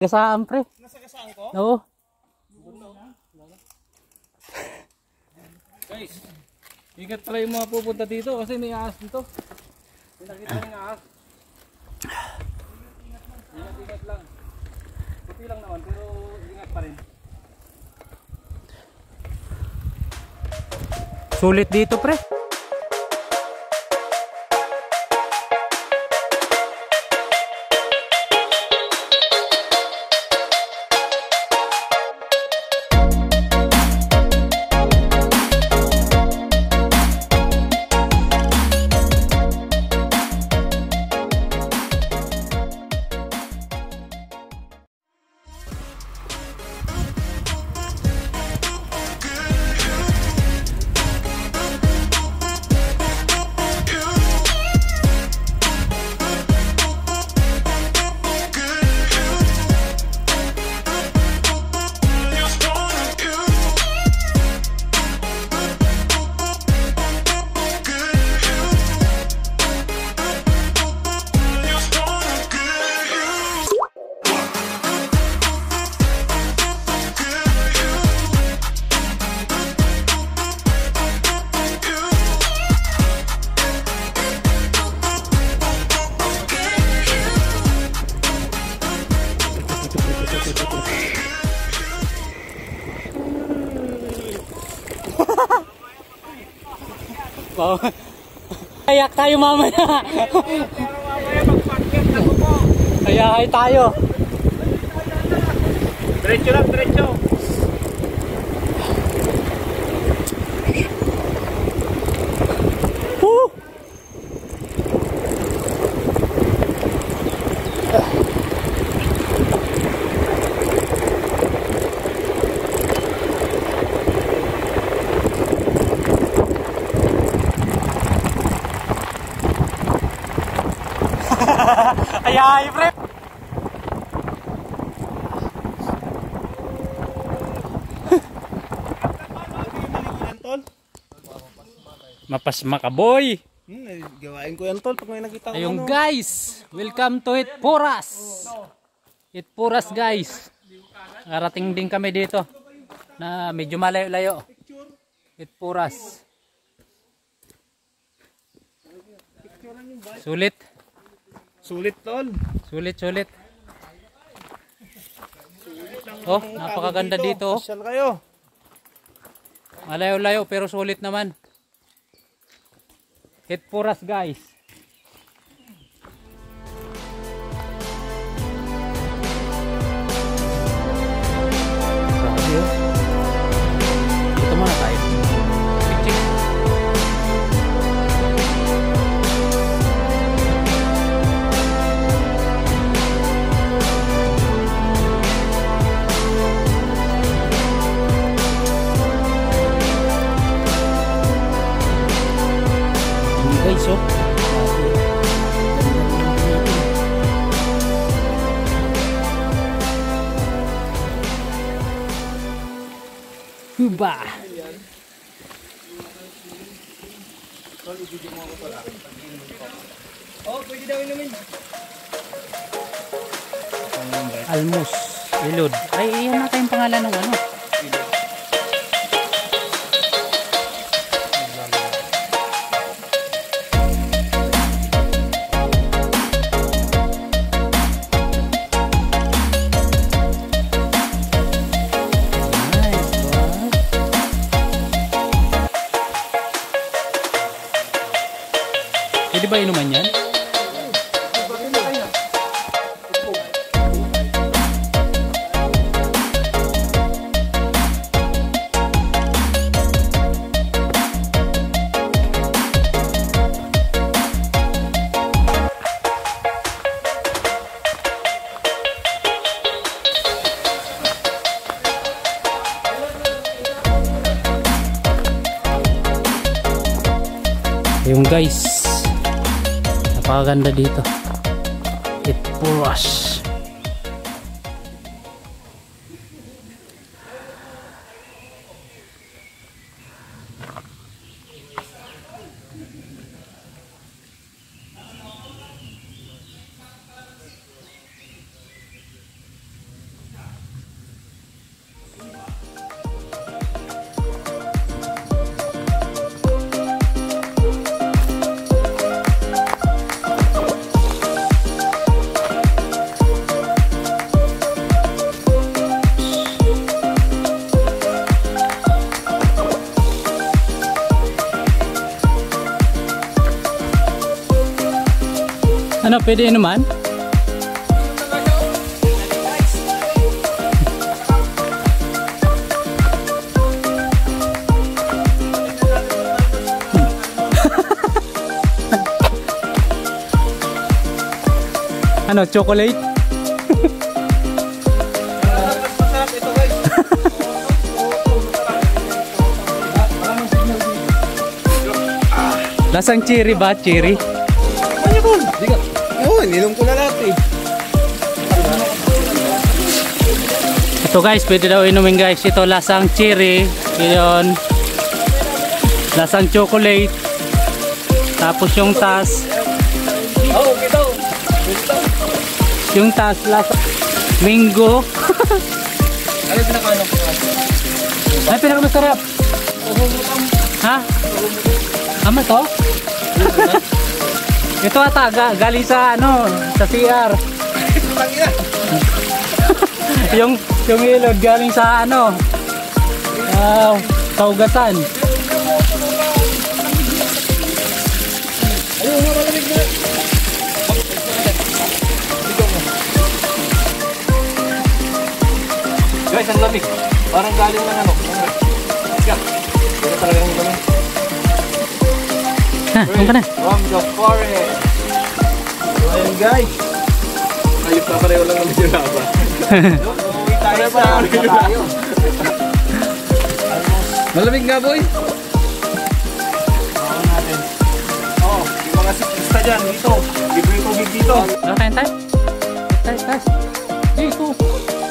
Kesaan, pre. Nasa kesaan ko? Oo. Guys, ingat pala yung mga pupunta dito kasi may ahas dito. Pinakita ng ahas. Ingat lang. Buti lang naman pero ingat pa rin. Sulit dito, pre. Kayak tayo mamaya. Kayak tayo. Diretso lang, diretso. Ayah, pre. Mapasma ka, boy. Gawain ko yan, tol, pag may nakita ko. Ayun, guys. Welcome to HÉTFORRÁS. HÉTFORRÁS, guys. Narating din kami dito na medyo malayo-layo. HÉTFORRÁS. Sulit. Sulit, tol. Sulit, sulit. Oh, napakaganda dito. Pasyal kayo. Malayo-layo pero sulit naman. HÉTFORRÁS, guys. Ito muna tayo. Cuba. Almus, ilod. Ay, iyan na tayong pangalan ng ano. Ba inuman yan? Ayun, guys. Napakaganda dito. HÉTFORRÁS. Ano, pwede naman? Ano, chocolate? Lasang cherry ba? Cherry? Ano yun? Oo, nilong ko na natin. Ito guys, pwede daw inumin guys. Ito lasang cherry. Yun. Lasang chocolate. Tapos yung tas. Oo, okay daw. Yung taas lasa mango. Ano pinakamasarap? Ay, pinakamasarap. Ha? Ama to? Ito ata galing sa ano, sa CR. Yung ilog galing sa ano, sa ugasan. Guys, ang lamig. Parang galing ng ano. Pero talagang yung lamig. Ha, kung ka na. From the forest. So, ayun guys. Ayun pa, pareho lang kami yung laba. Uwi tayo sa tayo. Malamig nga, boy. Bawang natin. Oo, yung mga siklista dyan. Dito. Libre yung tubig dito. Ano tayo? Tayo, tayo. Dito.